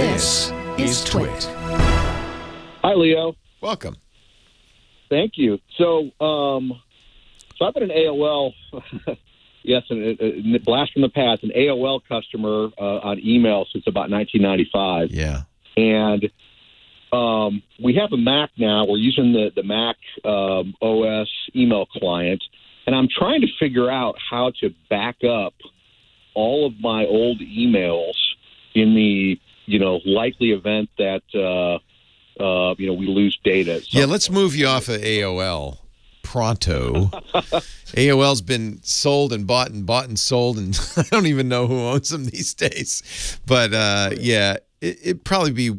This is Twit. Hi, Leo. Welcome. Thank you. So I've been an AOL, yes, a blast from the past, an AOL customer on email since about 1995. Yeah. And we have a Mac now. We're using the Mac OS email client, and I'm trying to figure out how to back up all of my old emails in the, likely event that, we lose data. So, yeah, let's move you off of AOL pronto. AOL's been sold and bought and sold, and I don't even know who owns them these days. But, yeah, it'd probably be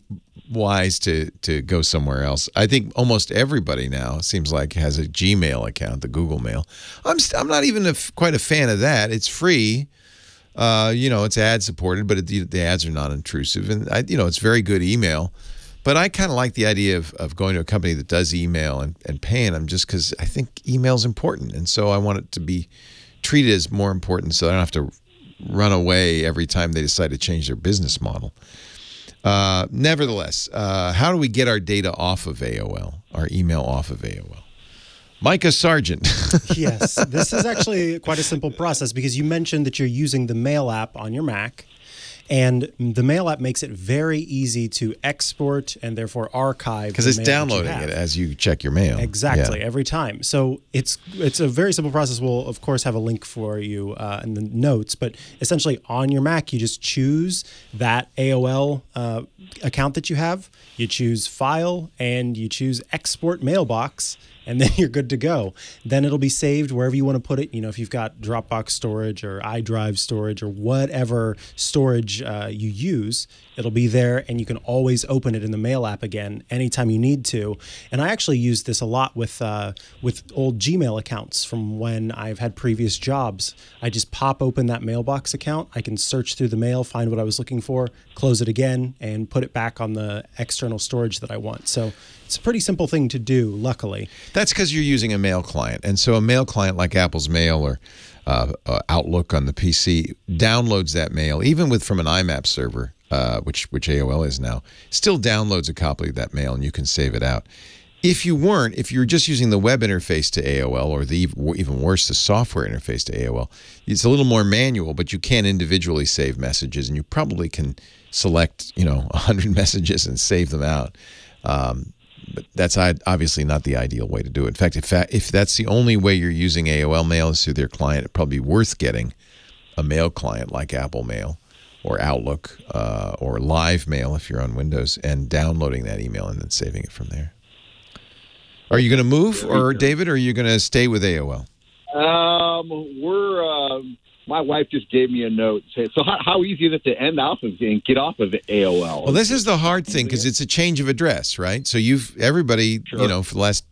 wise to go somewhere else. I think almost everybody now seems like has a Gmail account, the Google Mail. I'm not even quite a fan of that. It's free. It's ad-supported, but the ads are not intrusive. And, it's very good email. But I kind of like the idea of going to a company that does email and paying them, just because I think email's important. And so I want it to be treated as more important, so I don't have to run away every time they decide to change their business model. Nevertheless, how do we get our data off of AOL, our email off of AOL? Micah Sargent. Yes, this is actually quite a simple process, because you mentioned that you're using the Mail app on your Mac, and the Mail app makes it very easy to export and therefore archive. Because it's downloading it as you check your mail. Exactly, yeah. Every time. So it's a very simple process. We'll, of course, have a link for you in the notes, but essentially on your Mac, you just choose that AOL account that you have, you choose File, and you choose Export Mailbox, and then you're good to go. Then it'll be saved wherever you want to put it. If you've got Dropbox storage or iDrive storage or whatever storage you use, it'll be there, and you can always open it in the Mail app again anytime you need to. And I actually use this a lot with old Gmail accounts from when I've had previous jobs. I just pop open that mailbox account. I can search through the mail, find what I was looking for, close it again, and put it back on the external storage that I want. So it's a pretty simple thing to do, luckily. That's because you're using a mail client. And so a mail client like Apple's Mail or Outlook on the PC downloads that mail, even from an IMAP server, which AOL is now, still downloads a copy of that mail, and you can save it out. If you're just using the web interface to AOL, or even worse, the software interface to AOL, it's a little more manual, but you can individually save messages, and you probably can select, 100 messages and save them out. But that's obviously not the ideal way to do it. In fact, if that's the only way you're using AOL Mail is through their client, it'd probably be worth getting a mail client like Apple Mail or Outlook or Live Mail if you're on Windows, and downloading that email and then saving it from there. Are you going to move, or David, or are you going to stay with AOL? My wife just gave me a note. So how easy is it to end off of and get off of AOL? Well, this is the hard thing, because it's a change of address, right? So everybody, sure, for the last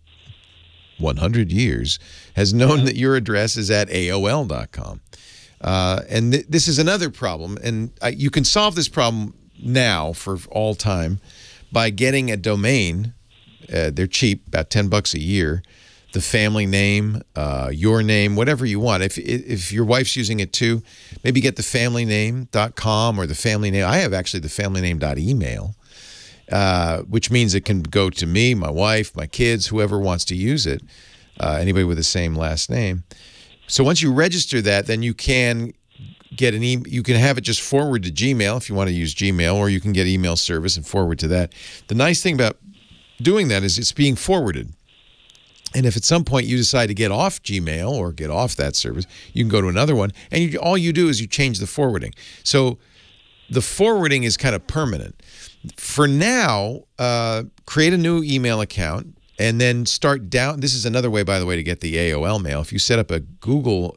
100 years has known that your address is at AOL.com. And this is another problem. And you can solve this problem now for all time by getting a domain. They're cheap, about $10 a year. The family name, your name, whatever you want. If your wife's using it too, maybe get the familyname.com or the family name. I have actually the familyname.email, which means it can go to me, my wife, my kids, whoever wants to use it, anybody with the same last name. So once you register that, then you can get you can have it just forward to Gmail if you want to use Gmail, or you can get email service and forward to that. The nice thing about doing that is it's being forwarded. And if at some point you decide to get off Gmail or get off that service, you can go to another one, and all you do is you change the forwarding. So the forwarding is kind of permanent. For now, create a new email account and then start down. This is another way, by the way, to get the AOL mail. If you set up a Google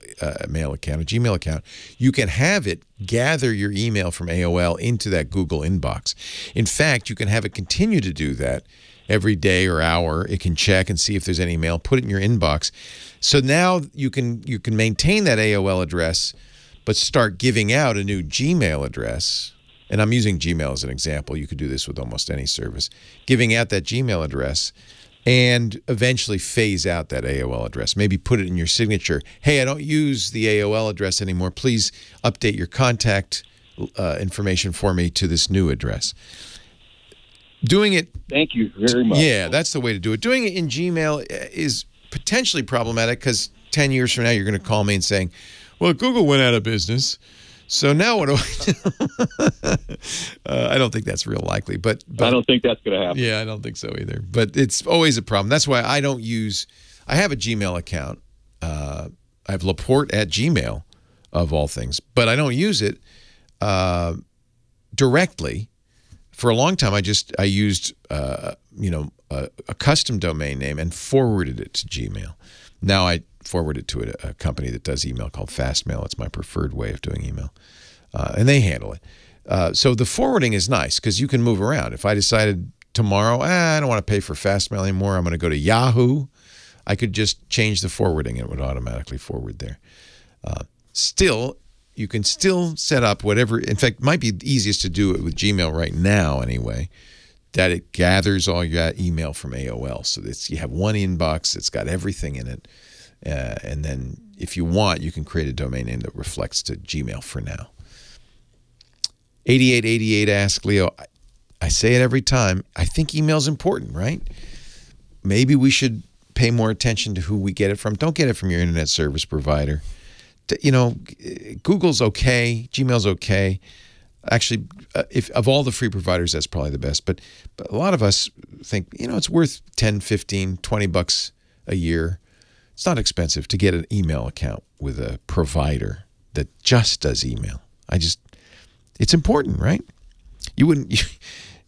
mail account, a Gmail account, you can have it gather your email from AOL into that Google inbox. In fact, you can have it continue to do that every day or hour. It can check and see if there's any mail, put it in your inbox. So now you can maintain that AOL address, but start giving out a new Gmail address. And I'm using Gmail as an example. You could do this with almost any service. Giving out that Gmail address and eventually phase out that AOL address. Maybe put it in your signature. Hey, I don't use the AOL address anymore. Please update your contact information for me to this new address. Doing it... Thank you very much. Yeah, that's the way to do it. Doing it in Gmail is potentially problematic because 10 years from now, you're going to call me and saying, well, Google went out of business, so now what do I do? I don't think that's real likely. But I don't think that's going to happen. Yeah, I don't think so either. But it's always a problem. That's why I don't use... I have a Gmail account. I have Laporte at Gmail, of all things. But I don't use it directly. For a long time, I used a custom domain name and forwarded it to Gmail. Now I forward it to a company that does email called Fastmail. It's my preferred way of doing email, and they handle it. So the forwarding is nice because you can move around. If I decided tomorrow, I don't want to pay for Fastmail anymore, I'm going to go to Yahoo, I could just change the forwarding and it would automatically forward there. Still, you can still set up whatever, in fact, it might be easiest to do it with Gmail right now anyway, that it gathers all your email from AOL. So it's, you have one inbox, it's got everything in it. And then if you want, you can create a domain name that reflects to Gmail for now. 8888 asks, Leo, I say it every time, I think email's important, right? Maybe we should pay more attention to who we get it from. Don't get it from your internet service provider. You know, Google's okay, Gmail's okay. Actually, if of all the free providers, that's probably the best. But a lot of us think, you know, it's worth 10, 15, 20 bucks a year. It's not expensive to get an email account with a provider that just does email. It's important, right? You wouldn't,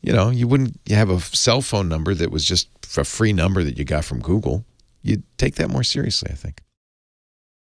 you wouldn't have a cell phone number that was just a free number that you got from Google. You'd take that more seriously, I think.